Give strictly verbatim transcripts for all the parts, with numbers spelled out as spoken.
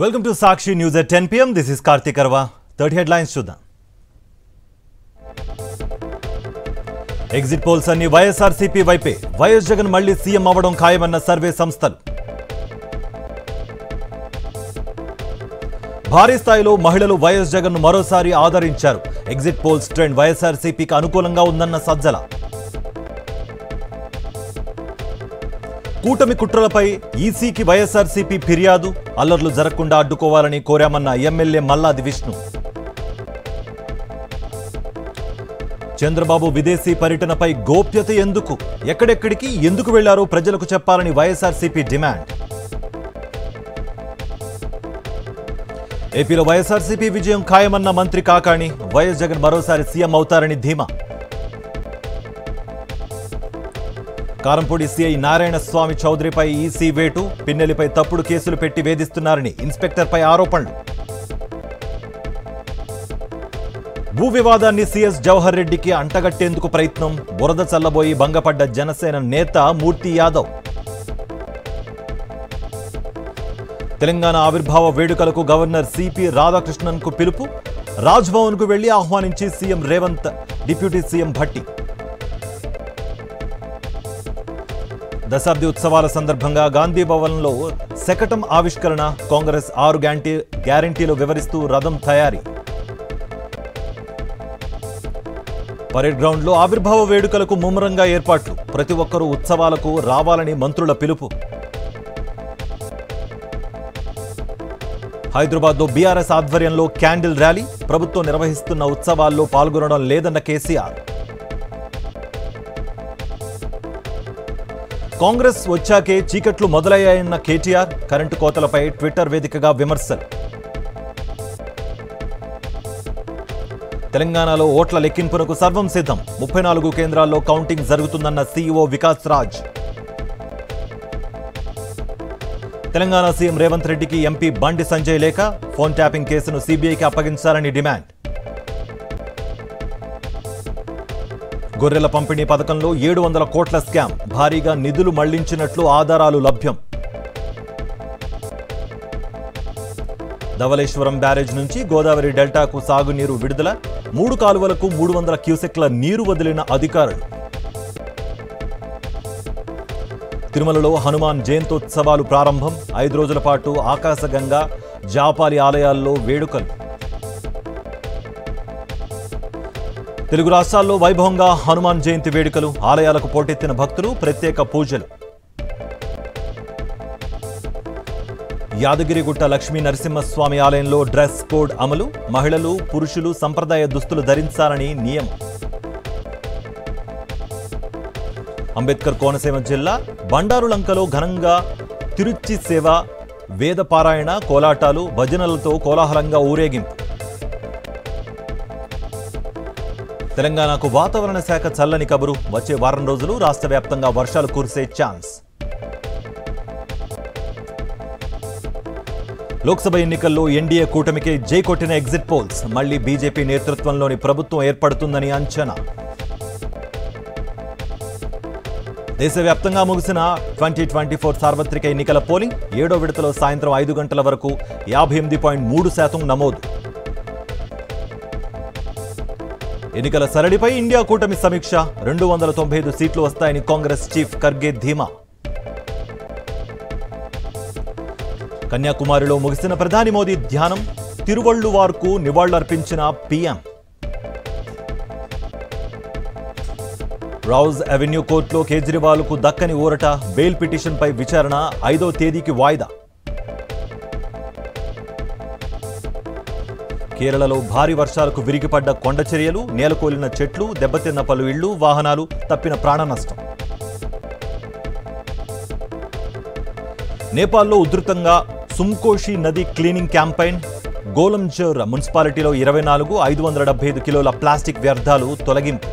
Welcome to Sakshi news at ten PM. This is Karthik Arva. Thirty headlines చూద్దాం. Exit polls అన్ని YSRCP వైపే. YS Jagan మళ్లీ CM అవడం ఖాయమన్న సర్వే సంస్థలు. భారీ స్థాయిలో మహిళలు వైఎస్ జగన్ను మరోసారి ఆదరించారు. ఎగ్జిట్ పోల్స్ ట్రెండ్ వైఎస్ఆర్సీపీకి అనుకూలంగా ఉందన్న సజ్జల. కూటమి కుట్రలపై ఈసీకి వైఎస్ఆర్సీపీ ఫిర్యాదు. అల్లర్లు జరగకుండా అడ్డుకోవాలని కోరామన్న ఎమ్మెల్యే మల్లాది విష్ణు. చంద్రబాబు విదేశీ పర్యటనపై గోప్యత ఎందుకు, ఎక్కడెక్కడికి ఎందుకు వెళ్లారో ప్రజలకు చెప్పాలని వైఎస్ఆర్సీపీ డిమాండ్. ఏపీలో వైఎస్ఆర్సీపీ విజయం ఖాయమన్న మంత్రి కాకాణి. వైఎస్ జగన్ మరోసారి సీఎం అవుతారని ధీమా. కారంపూడి సిఐ నారాయణ స్వామి చౌదరిపై ఈసీ వేటు. పిన్నెలిపై తప్పుడు కేసులు పెట్టి వేధిస్తున్నారని ఇన్స్పెక్టర్పై ఆరోపణలు. భూ వివాదాన్ని సీఎస్ జవహర్ రెడ్డికి అంటగట్టేందుకు ప్రయత్నం. బురద చల్లబోయి భంగపడ్డ జనసేన నేత మూర్తి యాదవ్. తెలంగాణ ఆవిర్భావ వేడుకలకు గవర్నర్ సిపి రాధాకృష్ణన్ కు పిలుపు. రాజ్భవన్ కు వెళ్లి ఆహ్వానించి CM Revanth, deputy CM Bhatti. దశాబ్ది ఉత్సవాల సందర్భంగా గాంధీ భవన్లో శకటం ఆవిష్కరణ. కాంగ్రెస్ ఆరు గ్యారంటీ గ్యారంటీలు వివరిస్తూ రథం తయారీ. పరేడ్ గ్రౌండ్లో ఆవిర్భావ వేడుకలకు ముమ్మరంగా ఏర్పాట్లు. ప్రతి ఒక్కరూ ఉత్సవాలకు రావాలని మంత్రుల పిలుపు. హైదరాబాద్లో బీఆర్ఎస్ ఆధ్వర్యంలో క్యాండిల్ ర్యాలీ. ప్రభుత్వం నిర్వహిస్తున్న ఉత్సవాల్లో పాల్గొనడం లేదన్న కేసీఆర్. కాంగ్రెస్ వచ్చాకే చీకట్లు మొదలయ్యాయన్న కేటీఆర్. కరెంటు కోతలపై ట్విట్టర్ వేదికగా విమర్శలు. తెలంగాణలో ఓట్ల లెక్కింపునకు సర్వం సిద్ధం. ముప్పై నాలుగు కేంద్రాల్లో కౌంటింగ్ జరుగుతుందన్న సీఈఓ వికాస్ రాజ్. తెలంగాణ సీఎం రేవంత్ రెడ్డికి ఎంపీ బండి సంజయ్ లేఖ. ఫోన్ ట్యాపింగ్ కేసును సీబీఐకి అప్పగించాలని డిమాండ్. గొర్రెల పంపిణీ పథకంలో ఏడు వందల కోట్ల స్కామ్. భారీగా నిధులు మళ్లించినట్లు ఆధారాలు లభ్యం. ధవలేశ్వరం బ్యారేజ్ నుంచి గోదావరి డెల్టాకు సాగునీరు విడుదల. మూడు కాలువలకు మూడు వందల క్యూసెక్ల నీరు వదిలిన అధికారులు. తిరుమలలో హనుమాన్ జయంతోత్సవాలు ప్రారంభం. ఐదు రోజుల పాటు ఆకాశగంగా, జాపాలి ఆలయాల్లో వేడుకలు. తెలుగు రాష్ట్రాల్లో వైభవంగా హనుమాన్ జయంతి వేడుకలు. ఆలయాలకు పోటెత్తిన భక్తులు, ప్రత్యేక పూజలు. యాదగిరి గుట్ట లక్ష్మీ నరసింహస్వామి ఆలయంలో డ్రెస్ కోడ్ అమలు. మహిళలు, పురుషులు సంప్రదాయ దుస్తులు ధరించాలని నియమం. అంబేద్కర్ కోనసీమ జిల్లా బండారులంకలో ఘనంగా తిరుచ్చి సేవ, వేద పారాయణ, కోలాటాలు, భజనలతో కోలాహలంగా ఊరేగింపు. తెలంగాణకు వాతావరణ శాఖ చల్లని కబురు. వచ్చే వారం రోజులు రాష్ట్ర వ్యాప్తంగా వర్షాలు కురిసే ఛాన్స్. లోక్సభ ఎన్నికల్లో ఎన్డీఏ కూటమికి జై కొట్టిన ఎగ్జిట్ పోల్స్. మళ్లీ బీజేపీ నేతృత్వంలోని ప్రభుత్వం ఏర్పడుతుందని అంచనా. దేశవ్యాప్తంగా ముగిసిన ట్వంటీ ట్వంటీ ఫోర్ సార్వత్రిక ఎన్నికల పోలింగ్ ఏడో విడతలో సాయంత్రం ఐదు గంటల వరకు యాభై ఎనిమిది పాయింట్ మూడు శాతం నమోదు. ఎన్నికల సరళిపై ఇండియా కూటమి సమీక్ష. రెండు వందల తొంభై ఐదు సీట్లు వస్తాయని కాంగ్రెస్ చీఫ్ ఖర్గే ధీమా. కన్యాకుమారిలో ముగిసిన ప్రధాని మోదీ ధ్యానం. తిరువళ్లువార్కు నివాళులర్పించిన పీఎం. రౌజ్ అవెన్యూ కోర్టులో కేజ్రీవాల్కు దక్కని ఊరట. బెయిల్ పిటిషన్పై విచారణ ఐదో తేదీకి వాయిదా. కేరళలో భారీ వర్షాలకు విరిగిపడ్డ కొండ చర్యలు. నేలకూలిన చెట్లు, దెబ్బతిన్న పలు ఇళ్లు, వాహనాలు, తప్పిన ప్రాణ నష్టం. నేపాల్లో ఉధృతంగా సుమ్కోషి నది క్లీనింగ్ క్యాంపెయిన్. గోలంజోర్ మున్సిపాలిటీలో ఇరవై నాలుగు ఐదు వందల డెబ్బై ఐదు కిలోల ప్లాస్టిక్ వ్యర్థాలు తొలగింపు.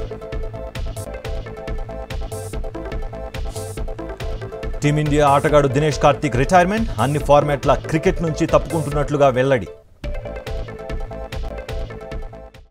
టీమిండియా ఆటగాడు దినేష్ కార్తీక్ రిటైర్మెంట్. అన్ని ఫార్మాట్ల క్రికెట్ నుంచి తప్పుకుంటున్నట్లుగా వెల్లడి.